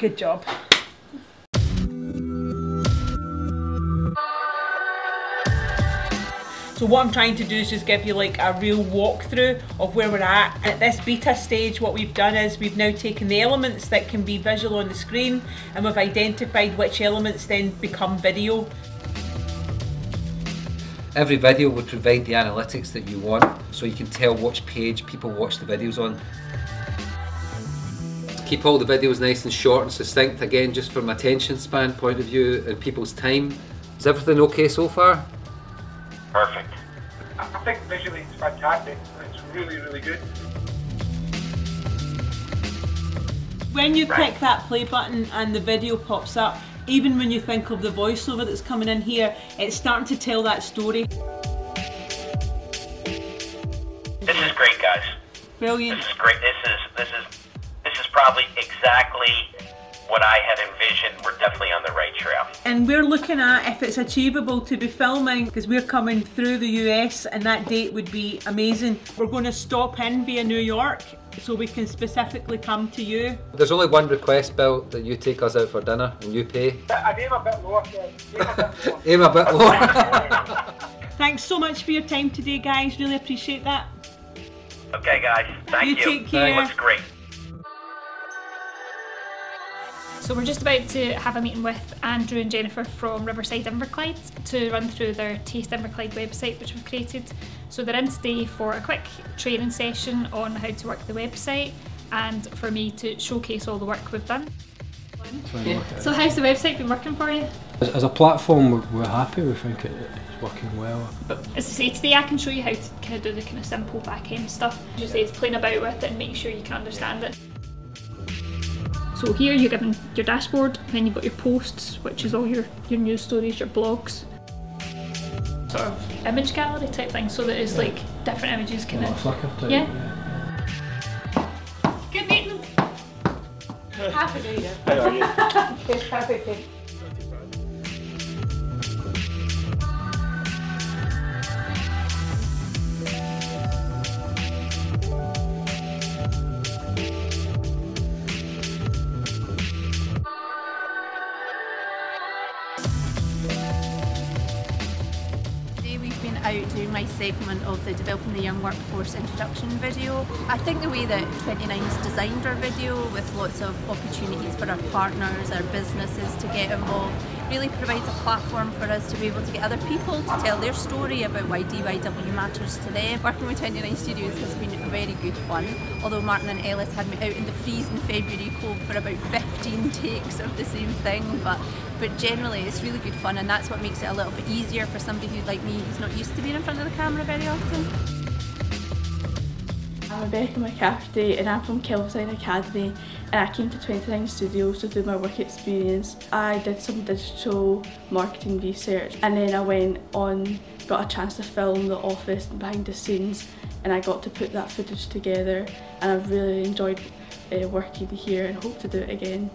Good job. So what I'm trying to do is just give you like a real walkthrough of where we're at. At this beta stage, what we've done is we've now taken the elements that can be visual on the screen, and we've identified which elements then become video. Every video would provide the analytics that you want, so you can tell which page people watch the videos on. Keep all the videos nice and short and succinct, again, just from attention span point of view and people's time. Is everything okay so far? Perfect. I think visually it's fantastic. It's really, really good. When you click that play button and the video pops up, even when you think of the voiceover that's coming in here, it's starting to tell that story. This is great, guys. Brilliant. This is great. This is probably exactly what I had envisioned. We're definitely on the right trail. And we're looking at if it's achievable to be filming, because we're coming through the US and that date would be amazing. We're going to stop in via New York so we can specifically come to you. There's only one request, Bill, that you take us out for dinner and you pay. I'd aim a bit lower, yeah. Aim a bit lower. Thanks so much for your time today, guys. Really appreciate that. Okay, guys. Thank you. Take care. That was great. So we're just about to have a meeting with Andrew and Jennifer from Riverside Inverclyde to run through their Taste Inverclyde website, which we've created. So they're in today for a quick training session on how to work the website and for me to showcase all the work we've done. Yeah. So how's the website been working for you? As a platform, we're happy. We think it's working well. But as I say, today I can show you how to kind of do the kind of simple back-end stuff. Just say it's playing about with it and make sure you can understand it. So here you're given your dashboard, then you've got your posts, which is all your news stories, your blogs. Sort of image gallery type thing, so that it's like different images kind of flicker type. Yeah. Good meeting! Happy New Year! How are you? Happy. Out doing my segment of the Developing the Young Workforce introduction video. I think the way that 29's designed our video, with lots of opportunities for our partners, our businesses to get involved, really provides a platform for us to be able to get other people to tell their story about why DYW matters to them. Working with 29 Studios has been very good fun, although Martin and Ellis had me out in the freezing February cold for about 15 takes of the same thing, but generally it's really good fun, and that's what makes it a little bit easier for somebody who, like me, who's not used to being in front of the camera very often. I'm Rebecca McCaffrey and I'm from Kelvinside Academy, and I came to 29 Studios to do my work experience. I did some digital marketing research, and then I went on, got a chance to film the office and behind the scenes, and I got to put that footage together, and I've really enjoyed working here and hope to do it again.